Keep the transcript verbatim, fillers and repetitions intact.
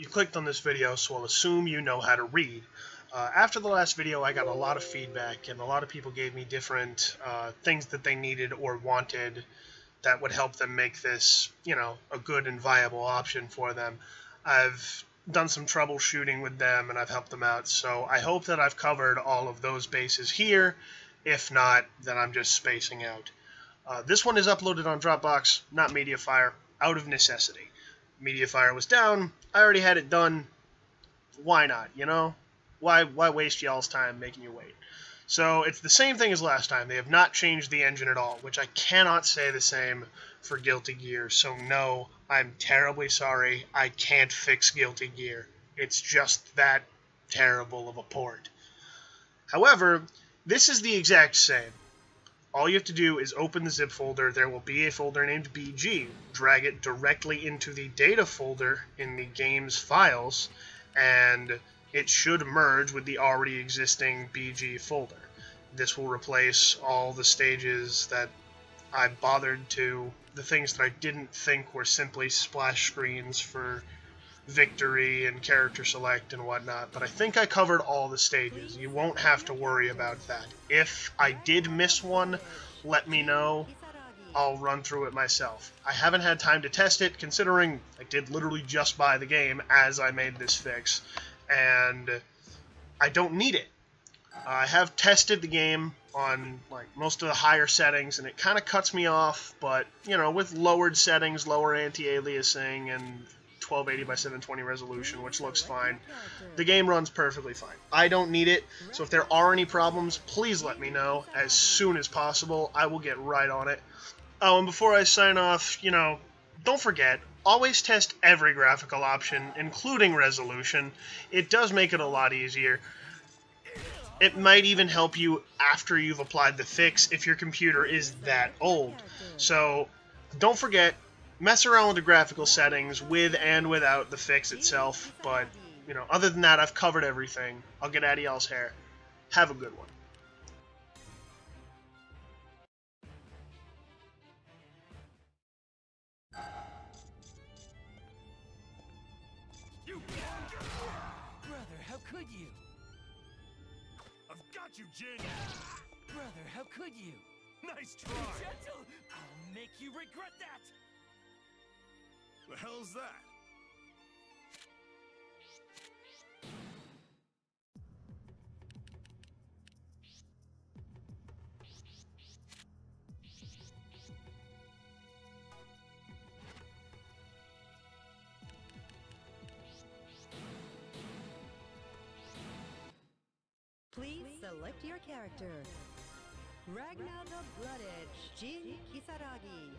you clicked on this video, so I'll assume you know how to read. Uh, after the last video, I got a lot of feedback, and a lot of people gave me different uh, things that they needed or wanted that would help them make this, you know, a good and viable option for them. I've done some troubleshooting with them, and I've helped them out, so I hope that I've covered all of those bases here. If not, then I'm just spacing out. Uh, this one is uploaded on Dropbox, not Mediafire, out of necessity. Mediafire was down. I already had it done. Why not, you know? Why, why waste y'all's time making you wait? So it's the same thing as last time. They have not changed the engine at all, which I cannot say the same for Guilty Gear. So no, I'm terribly sorry. I can't fix Guilty Gear. It's just that terrible of a port. However, this is the exact same. All you have to do is open the zip folder. There will be a folder named B G. Drag it directly into the data folder in the game's files, and it should merge with the already existing B G folder. This will replace all the stages that I bothered to, the things that I didn't think were simply splash screens for victory and character select and whatnot, but I think I covered all the stages. You won't have to worry about that. If I did miss one, let me know. I'll run through it myself. I haven't had time to test it, considering I did literally just buy the game as I made this fix, and I don't need it. Uh, I have tested the game on like most of the higher settings, and it kind of cuts me off, but you know, with lowered settings, lower anti-aliasing, and twelve eighty by seven twenty resolution, which looks fine, the game runs perfectly fine. I don't need it, so if there are any problems, please let me know as soon as possible. I will get right on it. Oh, and before I sign off, you know, don't forget, always test every graphical option, including resolution. It does make it a lot easier. It might even help you after you've applied the fix if your computer is that old. So don't forget, mess around with the graphical settings with and without the fix itself. But, you know, other than that, I've covered everything. I'll get out of y'all's hair. Have a good one. You, Jin. Brother, how could you? Nice try. Be gentle. I'll make you regret that. The hell's that? Select your character. Ragna the Bloodedge, Jin Kisaragi.